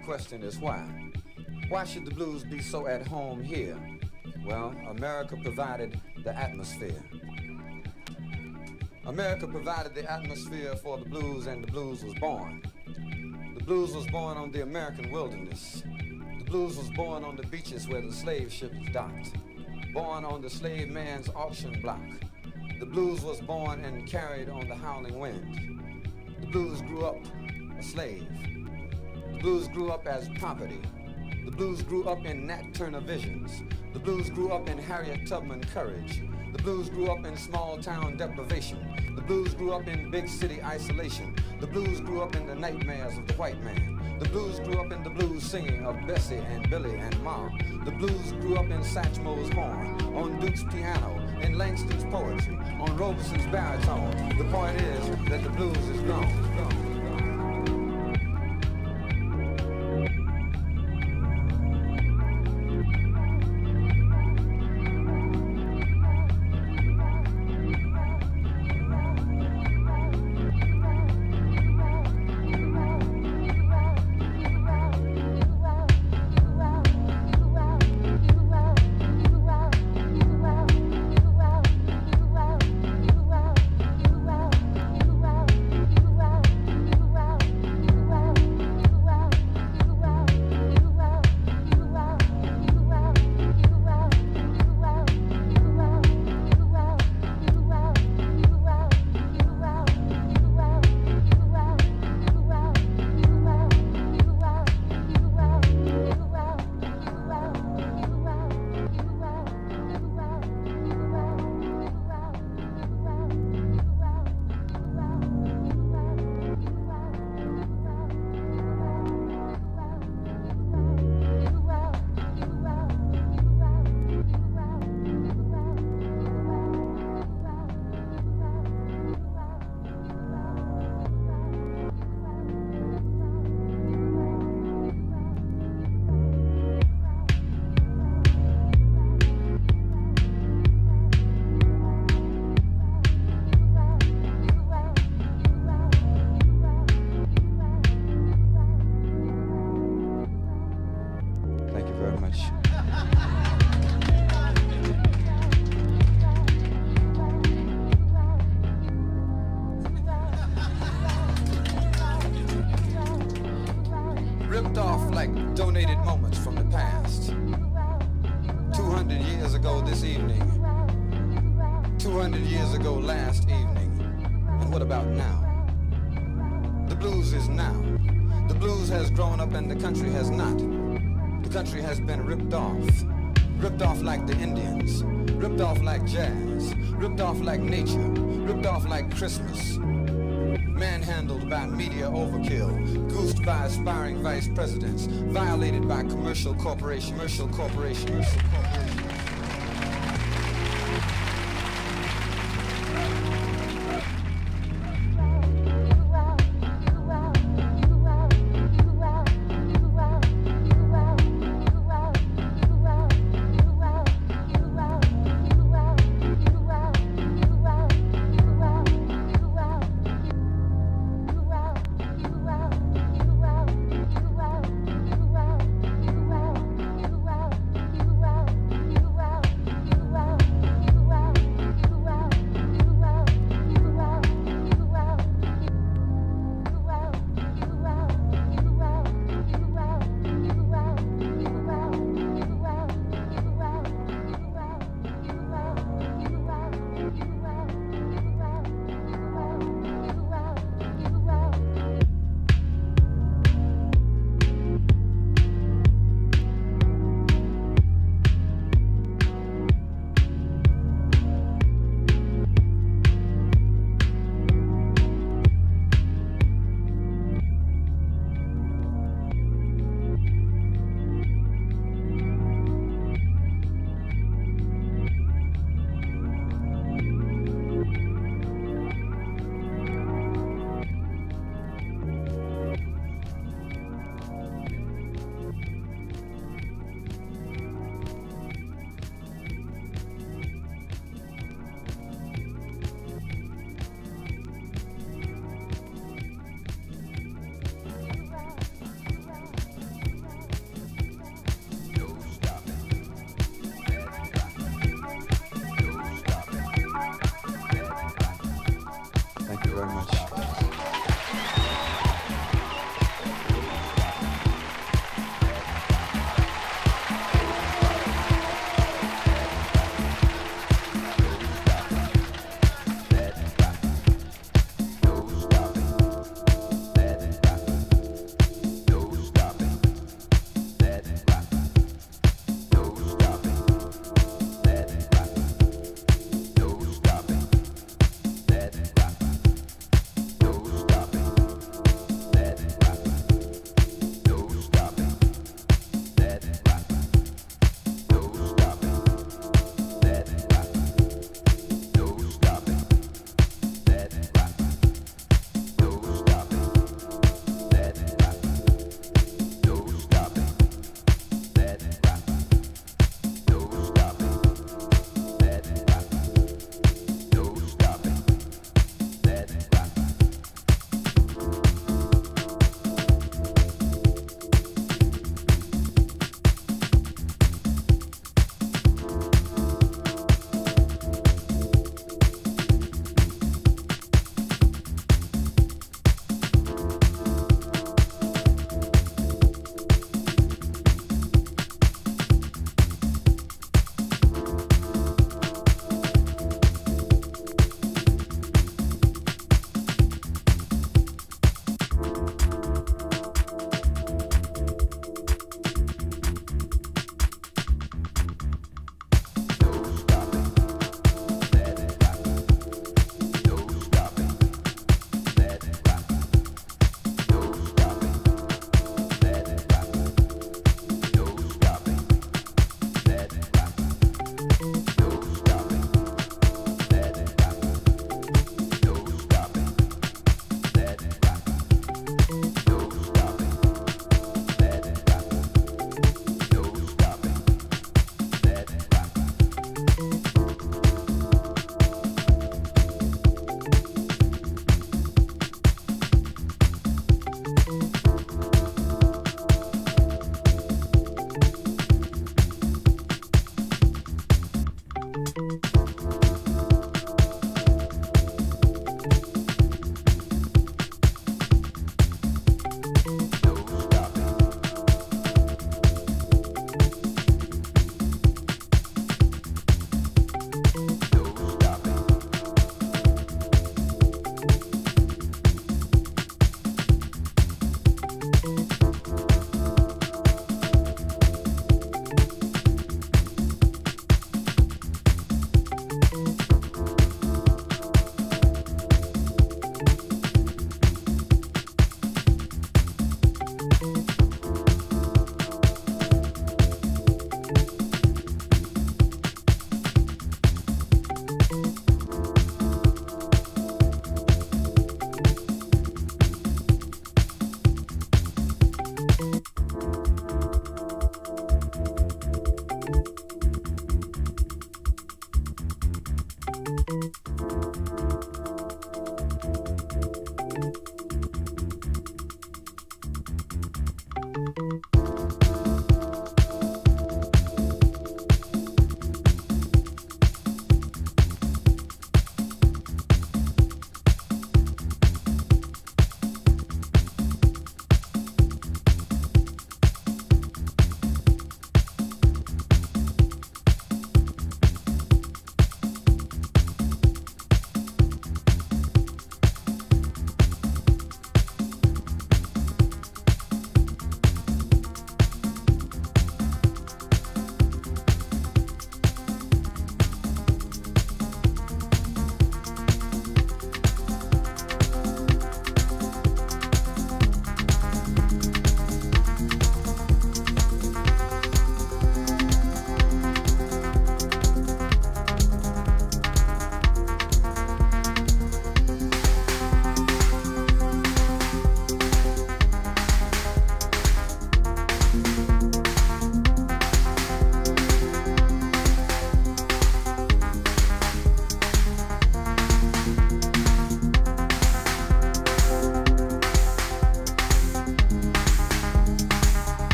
The question is why? Why should the blues be so at home here? Well, America provided the atmosphere. America provided the atmosphere for the blues, and the blues was born. The blues was born on the American wilderness. The blues was born on the beaches where the slave ships docked. Born on the slave man's auction block. The blues was born and carried on the howling wind. The blues grew up a slave. The blues grew up as property. The blues grew up in Nat Turner visions. The blues grew up in Harriet Tubman courage. The blues grew up in small town deprivation. The blues grew up in big city isolation. The blues grew up in the nightmares of the white man. The blues grew up in the blues singing of Bessie and Billy and Mom. The blues grew up in Satchmo's horn, on Duke's piano, in Langston's poetry, on Robeson's baritone. The point is that the blues is gone. Ripped off like donated moments from the past. 200 years ago this evening. 200 years ago last evening. And what about now? The blues is now. The blues has grown up and the country has not. The country has been ripped off. Ripped off like the Indians. Ripped off like jazz. Ripped off like nature. Ripped off like Christmas. Manhandled by media overkill, goosed by aspiring vice presidents, violated by commercial corporations. you very much.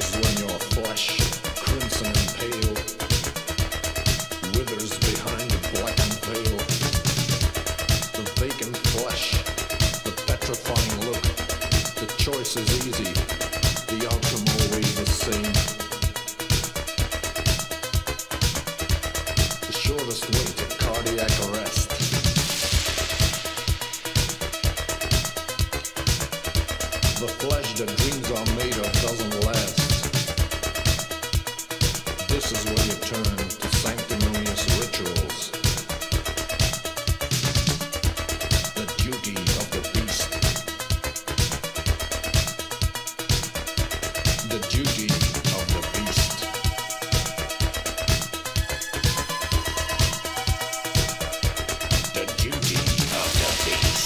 is when your flesh, crimson and pale, withers behind the blackened veil. The vacant flesh, the petrifying look, the choice is easy, the outcome always the same. The shortest way to cardiac arrest. The flesh that dreams are made of doesn't last. This is where you turn to sanctimonious rituals. The duty of the beast. The duty of the beast. The duty of the beast.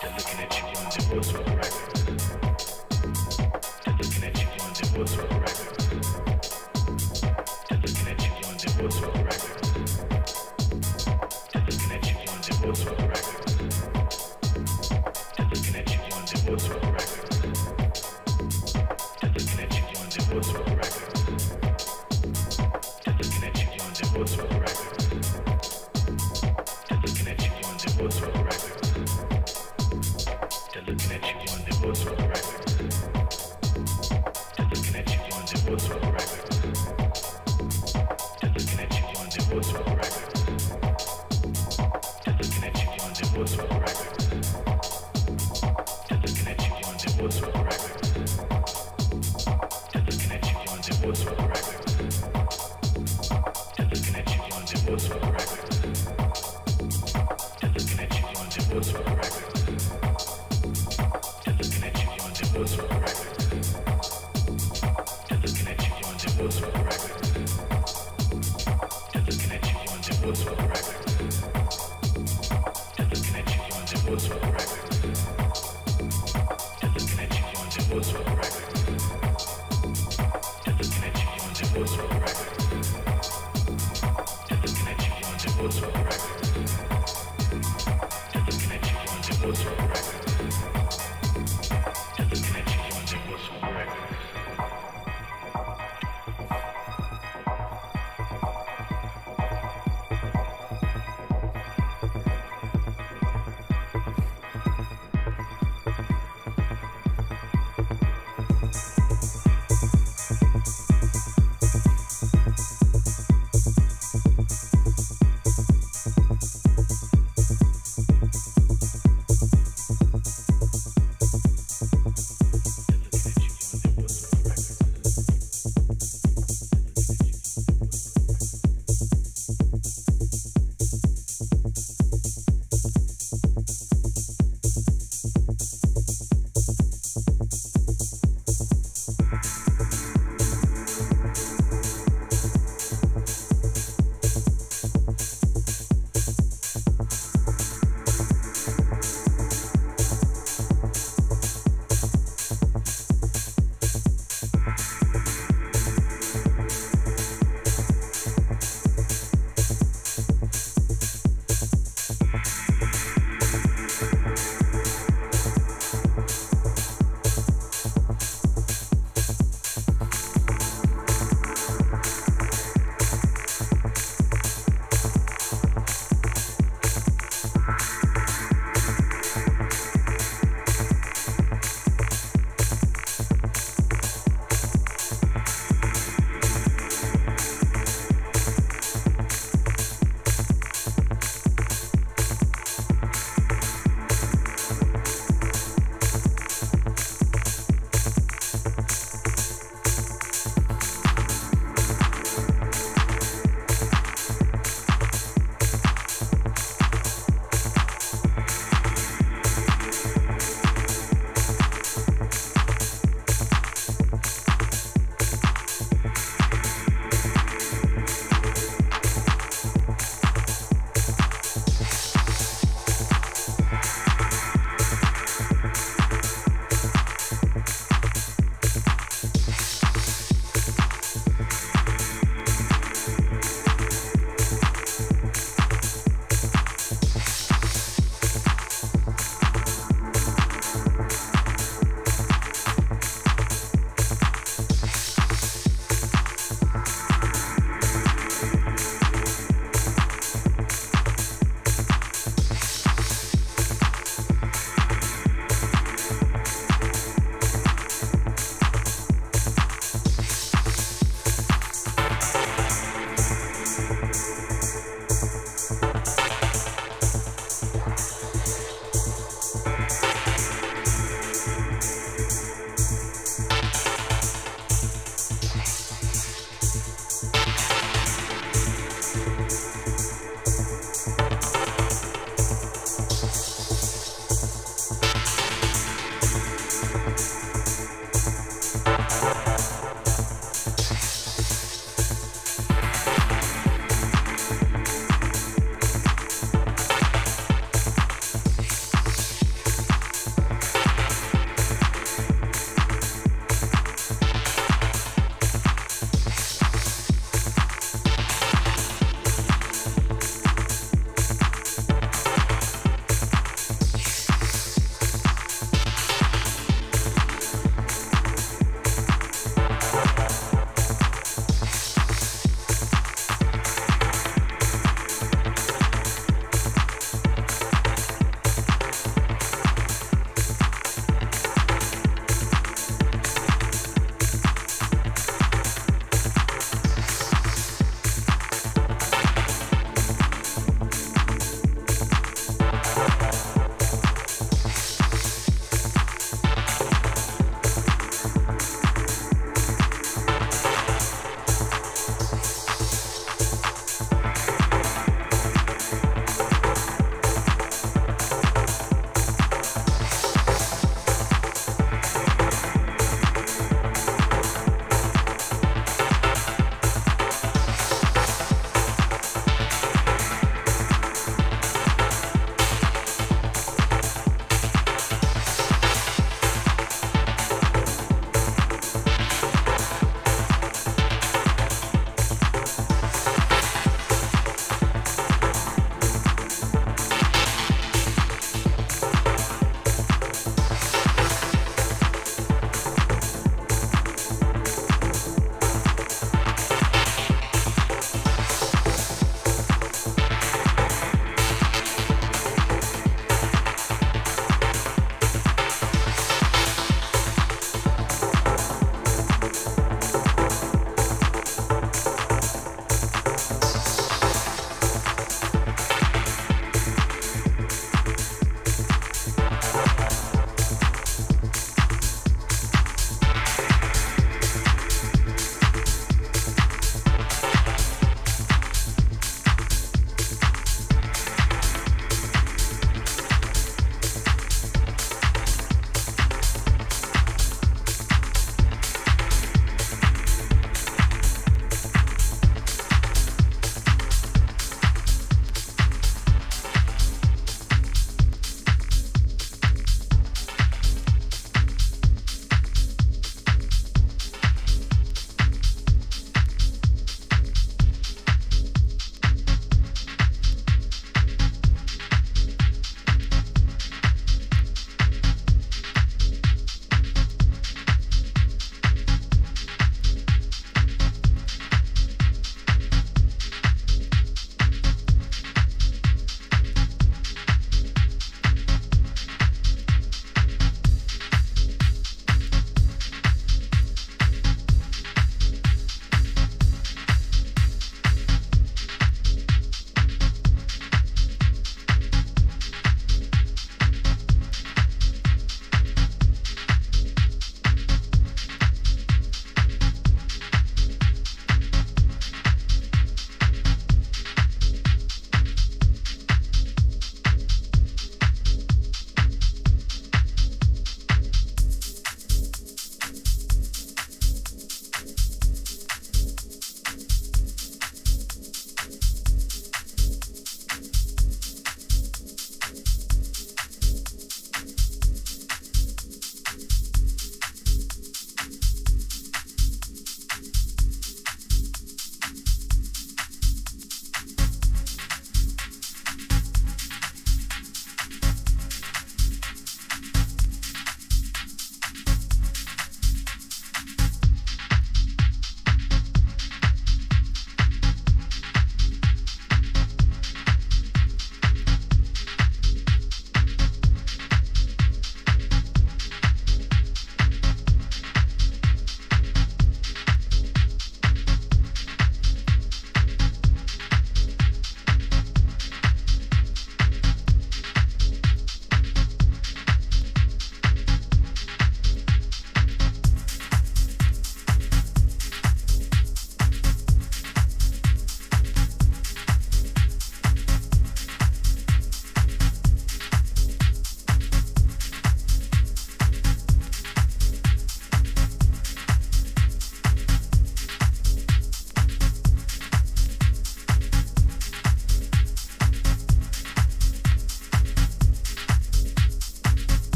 They're looking at you on the voice for the record.